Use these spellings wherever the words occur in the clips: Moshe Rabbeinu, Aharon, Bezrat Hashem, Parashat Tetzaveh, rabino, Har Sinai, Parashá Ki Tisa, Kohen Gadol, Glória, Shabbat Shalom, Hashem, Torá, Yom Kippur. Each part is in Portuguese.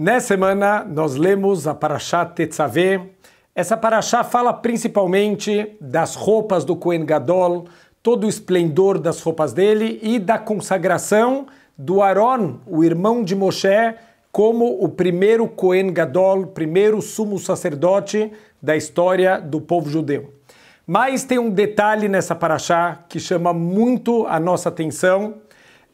Nessa semana nós lemos a Parashat Tetzaveh. Essa Parashá fala principalmente das roupas do Kohen Gadol, todo o esplendor das roupas dele e da consagração do Aharon, o irmão de Moshe, como o primeiro Kohen Gadol, primeiro sumo sacerdote da história do povo judeu. Mas tem um detalhe nessa Parashá que chama muito a nossa atenção.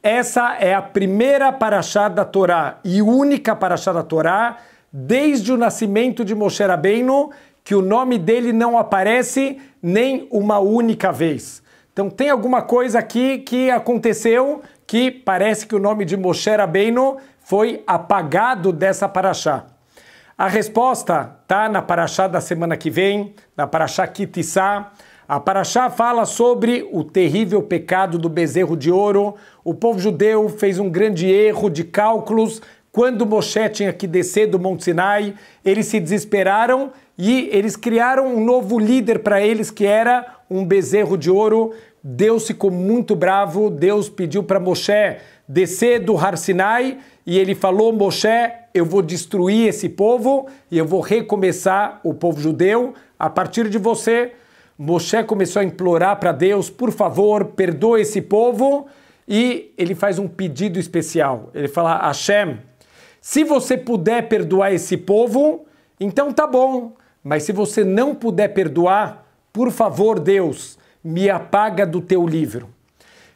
Essa é a primeira Parashá da Torá e única Parashá da Torá desde o nascimento de Moshe Rabbeinu, que o nome dele não aparece nem uma única vez. Então tem alguma coisa aqui que aconteceu que parece que o nome de Moshe Rabbeinu foi apagado dessa Parashá. A resposta está na Parashá da semana que vem, na Parashá Ki Tisa. A Parashá fala sobre o terrível pecado do bezerro de ouro. O povo judeu fez um grande erro de cálculos. Quando Moshe tinha que descer do Monte Sinai, eles se desesperaram e eles criaram um novo líder para eles, que era um bezerro de ouro. Deus ficou muito bravo, Deus pediu para Moshe descer do Har Sinai e ele falou: Moshe, eu vou destruir esse povo e eu vou recomeçar o povo judeu a partir de você. Moshe começou a implorar para Deus: por favor, perdoa esse povo. E ele faz um pedido especial, ele fala: Hashem, se você puder perdoar esse povo, então tá bom. Mas se você não puder perdoar, por favor, Deus, me apaga do teu livro.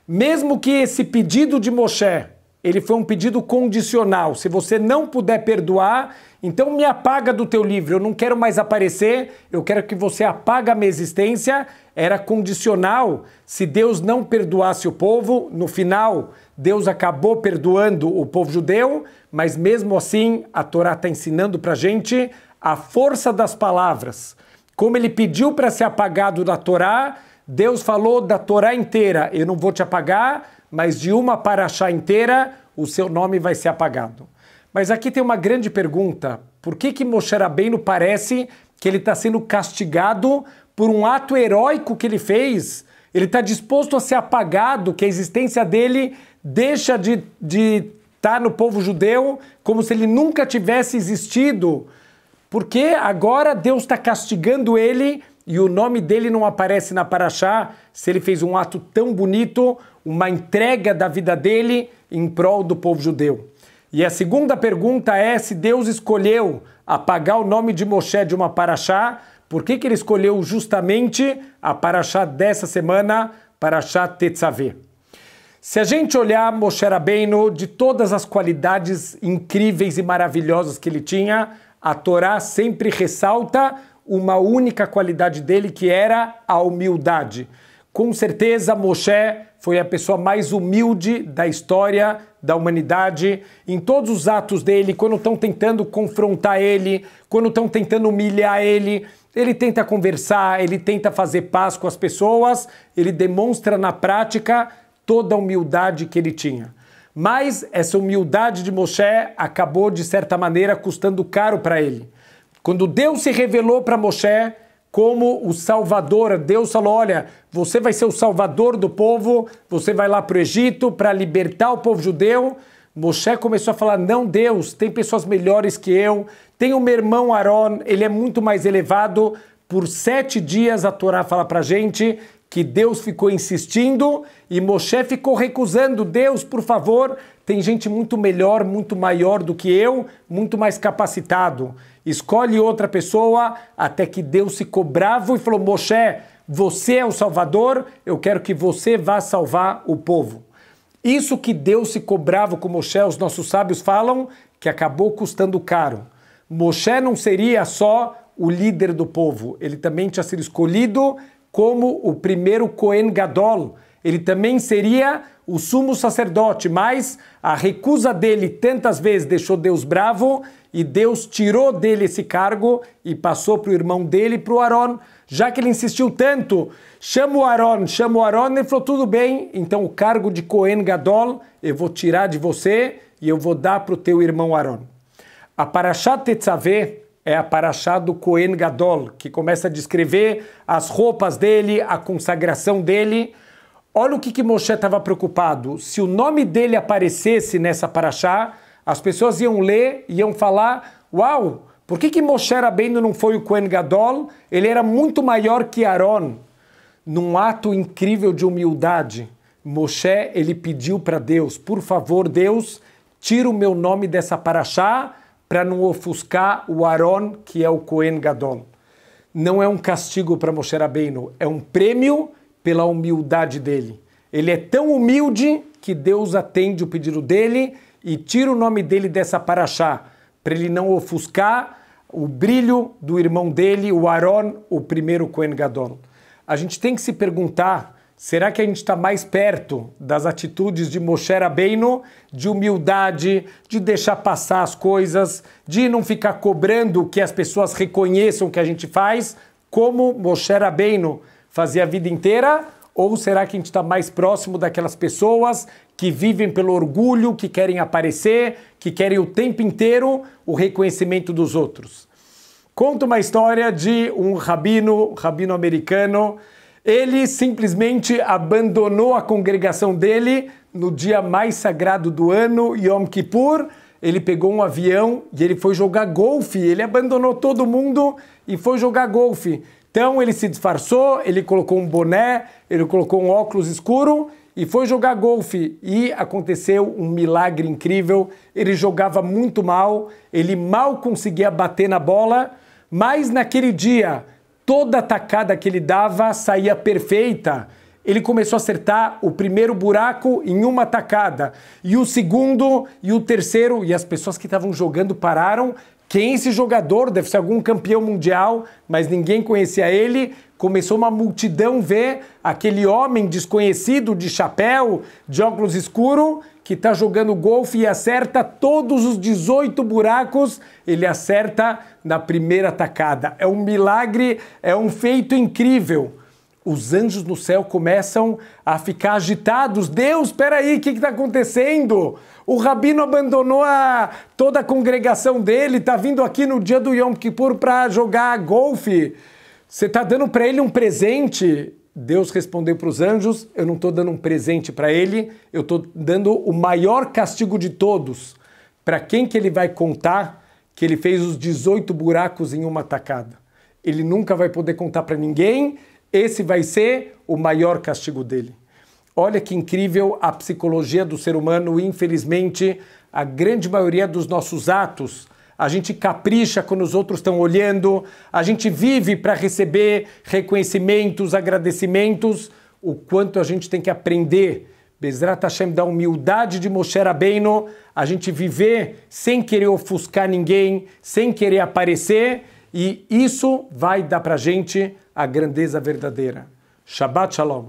Mesmo que esse pedido de Moshe, ele foi um pedido condicional. Se você não puder perdoar, então me apaga do teu livro. Eu não quero mais aparecer, eu quero que você apague a minha existência. Era condicional. Se Deus não perdoasse o povo, no final, Deus acabou perdoando o povo judeu, mas mesmo assim, a Torá está ensinando para a gente a força das palavras. Como ele pediu para ser apagado da Torá, Deus falou da Torá inteira: eu não vou te apagar, mas de uma paraxá inteira o seu nome vai ser apagado. Mas aqui tem uma grande pergunta: por que Moshe Rabbeinu parece que ele está sendo castigado por um ato heróico que ele fez? Ele está disposto a ser apagado, que a existência dele deixa de estar no povo judeu, como se ele nunca tivesse existido. Porque agora Deus está castigando ele e o nome dele não aparece na paraxá, se ele fez um ato tão bonito, uma entrega da vida dele em prol do povo judeu. E a segunda pergunta é: se Deus escolheu apagar o nome de Moshe de uma paraxá, por que ele escolheu justamente a paraxá dessa semana, Parashat Tetzaveh? Se a gente olhar Moshe Rabbeinu, de todas as qualidades incríveis e maravilhosas que ele tinha, a Torá sempre ressalta uma única qualidade dele, que era a humildade. Com certeza, Moshe foi a pessoa mais humilde da história da humanidade. Em todos os atos dele, quando estão tentando confrontar ele, quando estão tentando humilhar ele, ele tenta conversar, ele tenta fazer paz com as pessoas, ele demonstra na prática toda a humildade que ele tinha. Mas essa humildade de Moshe acabou, de certa maneira, custando caro para ele. Quando Deus se revelou para Moshe como o Salvador, Deus falou: olha, você vai ser o Salvador do povo, você vai lá para o Egito para libertar o povo judeu. Moshe começou a falar: não, Deus, tem pessoas melhores que eu, tem o meu irmão Aharon, ele é muito mais elevado. Por 7 dias a Torá fala para a gente que Deus ficou insistindo e Moshe ficou recusando: Deus, por favor, tem gente muito melhor, muito maior do que eu, muito mais capacitado. Escolhe outra pessoa, até que Deus ficou bravo e falou: Moshe, você é o Salvador, eu quero que você vá salvar o povo. Isso que Deus ficou bravo com Moshe, os nossos sábios falam que acabou custando caro. Moshe não seria só o líder do povo, ele também tinha sido escolhido como o primeiro Kohen Gadol. Ele também seria o sumo sacerdote, mas a recusa dele tantas vezes deixou Deus bravo e Deus tirou dele esse cargo e passou para o irmão dele, para o Aharon. Já que ele insistiu tanto: chama o Aharon, ele falou: tudo bem, então o cargo de Kohen Gadol eu vou tirar de você e eu vou dar para o teu irmão Aharon. A Parashat Tetzaveh é a paraxá do Kohen Gadol, que começa a descrever as roupas dele, a consagração dele. Olha o que Moshe estava preocupado: se o nome dele aparecesse nessa paraxá, As pessoas iam ler, iam falar, uau, por que Moshe Rabbeinu não foi o Kohen Gadol? Ele era muito maior que Aharon. Num ato incrível de humildade, Moshe, ele pediu para Deus, por favor, Deus, tira o meu nome dessa paraxá para não ofuscar o Aharon, que é o Kohen Gadol. Não é um castigo para Moshe Rabbeinu, é um prêmio pela humildade dele. Ele é tão humilde que Deus atende o pedido dele e tira o nome dele dessa paraxá, para ele não ofuscar o brilho do irmão dele, o Aharon, o primeiro Kohen Gadol. A gente tem que se perguntar, será que a gente está mais perto das atitudes de Moshe Rabbeinu, de humildade, de deixar passar as coisas, de não ficar cobrando que as pessoas reconheçam o que a gente faz, como Moshe Rabbeinu fazia a vida inteira? Ou será que a gente está mais próximo daquelas pessoas que vivem pelo orgulho, que querem aparecer, que querem o tempo inteiro o reconhecimento dos outros? Conta uma história de um rabino americano. Ele simplesmente abandonou a congregação dele no dia mais sagrado do ano, Yom Kippur. Ele pegou um avião e ele foi jogar golfe. Ele abandonou todo mundo e foi jogar golfe. Então ele se disfarçou, ele colocou um boné, ele colocou um óculos escuro e foi jogar golfe. E aconteceu um milagre incrível. Ele jogava muito mal, ele mal conseguia bater na bola, mas naquele dia toda a tacada que ele dava saía perfeita. Ele começou a acertar o primeiro buraco em uma tacada, e o segundo, e o terceiro, e as pessoas que estavam jogando pararam. Quem é esse jogador? Deve ser algum campeão mundial, mas ninguém conhecia ele. Começou uma multidão ver aquele homem desconhecido, de chapéu, de óculos escuro, que está jogando golfe e acerta todos os 18 buracos, ele acerta na primeira tacada. É um milagre, é um feito incrível. Os anjos no céu começam a ficar agitados. Deus, espera aí, o que está acontecendo? O rabino abandonou toda a congregação dele, está vindo aqui no dia do Yom Kippur para jogar golfe. Você está dando para ele um presente? Deus respondeu para os anjos, eu não estou dando um presente para ele, eu estou dando o maior castigo de todos. Para quem que ele vai contar que ele fez os 18 buracos em uma tacada? Ele nunca vai poder contar para ninguém, esse vai ser o maior castigo dele. Olha que incrível a psicologia do ser humano, infelizmente, a grande maioria dos nossos atos, a gente capricha quando os outros estão olhando, a gente vive para receber reconhecimentos, agradecimentos, o quanto a gente tem que aprender. Bezrat Hashem, da humildade de Moshe Rabbeinu, a gente viver sem querer ofuscar ninguém, sem querer aparecer, e isso vai dar para a gente a grandeza verdadeira. Shabbat Shalom.